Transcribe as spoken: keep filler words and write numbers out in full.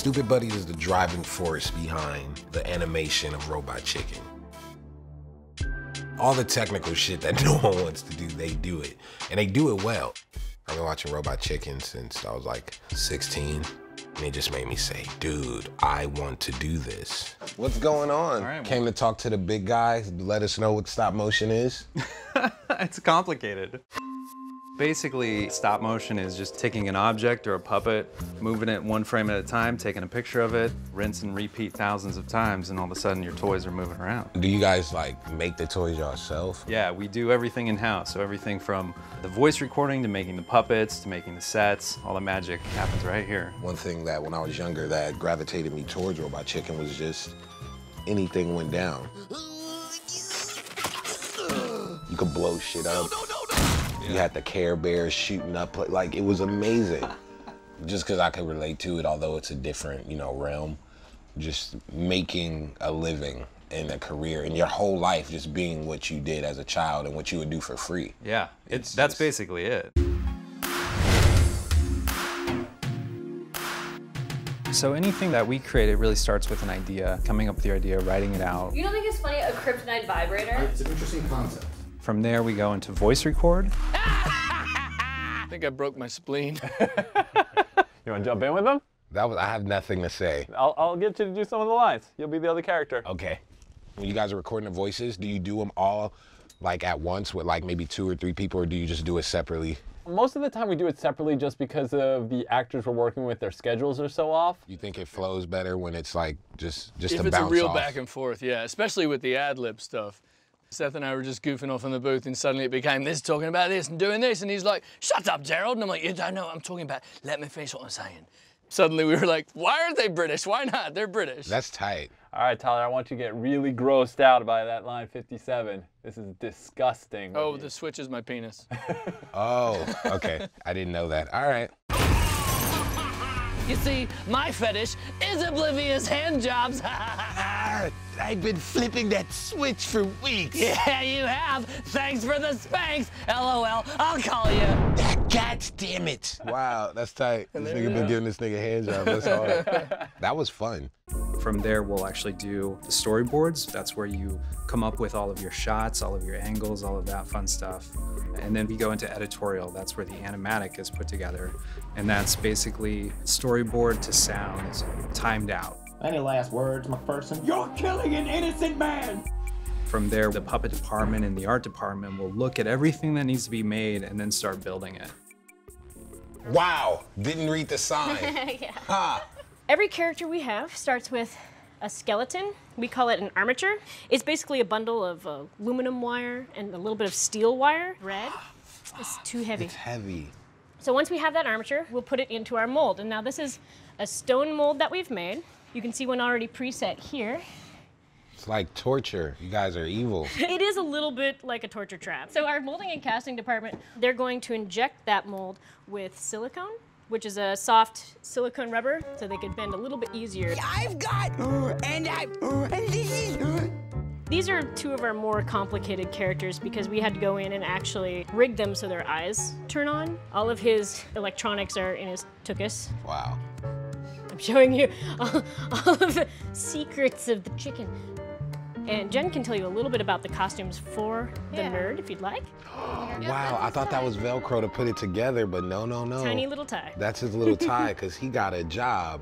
Stoopid Buddy is the driving force behind the animation of Robot Chicken. All the technical shit that no one wants to do, they do it. And they do it well. I've been watching Robot Chicken since I was like sixteen. And it just made me say, dude, I want to do this. What's going on? Right, well. Came to talk to the big guy, let us know what stop motion is. It's complicated. Basically, stop motion is just taking an object or a puppet, moving it one frame at a time, taking a picture of it, rinse and repeat thousands of times, and all of a sudden your toys are moving around. Do you guys like make the toys yourself? Yeah, we do everything in-house. So everything from the voice recording to making the puppets to making the sets, all the magic happens right here. One thing that when I was younger that gravitated me towards Robot Chicken was just anything went down. You could blow shit up. No, no, no, no. You had the Care Bears shooting up. Like, it was amazing. Just because I could relate to it, although it's a different, you know, realm. Just making a living and a career and your whole life just being what you did as a child and what you would do for free. Yeah, it's, it's that's just basically it. So anything that we create, it really starts with an idea, coming up with the idea, writing it out. You don't think it's funny, a kryptonite vibrator? It's an interesting concept. From there, we go into voice record. I think I broke my spleen. You want to jump in with them? That was, I have nothing to say. I'll, I'll get you to do some of the lines. You'll be the other character. Okay. When you guys are recording the voices, do you do them all like at once with like maybe two or three people, or do you just do it separately? Most of the time we do it separately just because of the actors we're working with, their schedules are so off. You think it flows better when it's like just, just if a bounce off? If it's a real off. back and forth, yeah, especially with the ad-lib stuff. Seth and I were just goofing off in the booth and suddenly it became this talking about this and doing this and he's like, shut up, Gerald. And I'm like, you don't know what I'm talking about. Let me finish what I'm saying. Suddenly we were like, why aren't they British? Why not? They're British. That's tight. All right, Tyler, I want you to get really grossed out by that line fifty-seven. This is disgusting. Oh, the switch is my penis. Oh, okay. I didn't know that. All right. You see, my fetish is oblivious hand jobs. I've been flipping that switch for weeks. Yeah, you have. Thanks for the spanks. L O L, I'll call you. God damn it. Wow, that's tight. This nigga been know. giving this nigga hand job. That's hard. That was fun. From there, we'll actually do the storyboards. That's where you come up with all of your shots, all of your angles, all of that fun stuff. And then we go into editorial. That's where the animatic is put together. And that's basically storyboard to sound, timed out. Any last words, McPherson? You're killing an innocent man! From there, the puppet department and the art department will look at everything that needs to be made and then start building it. Wow, didn't read the sign. Yeah. Ha. Every character we have starts with a skeleton. We call it an armature. It's basically a bundle of uh, aluminum wire and a little bit of steel wire. Red. It's too heavy. It's heavy. So once we have that armature, we'll put it into our mold. And now this is a stone mold that we've made. You can see one already preset here. It's like torture. You guys are evil. It is a little bit like a torture trap. So our molding and casting department, they're going to inject that mold with silicone, which is a soft silicone rubber, so they could bend a little bit easier. I've got, and I've, and this is. These are two of our more complicated characters because we had to go in and actually rig them so their eyes turn on. All of his electronics are in his tuchus. Wow. Showing you all, all of the secrets of the chicken. And Jen can tell you a little bit about the costumes for yeah. the nerd, if you'd like. Oh, wow, I thought that was Velcro to put it together, but no, no, no. Tiny little tie. That's his little tie, because he got a job.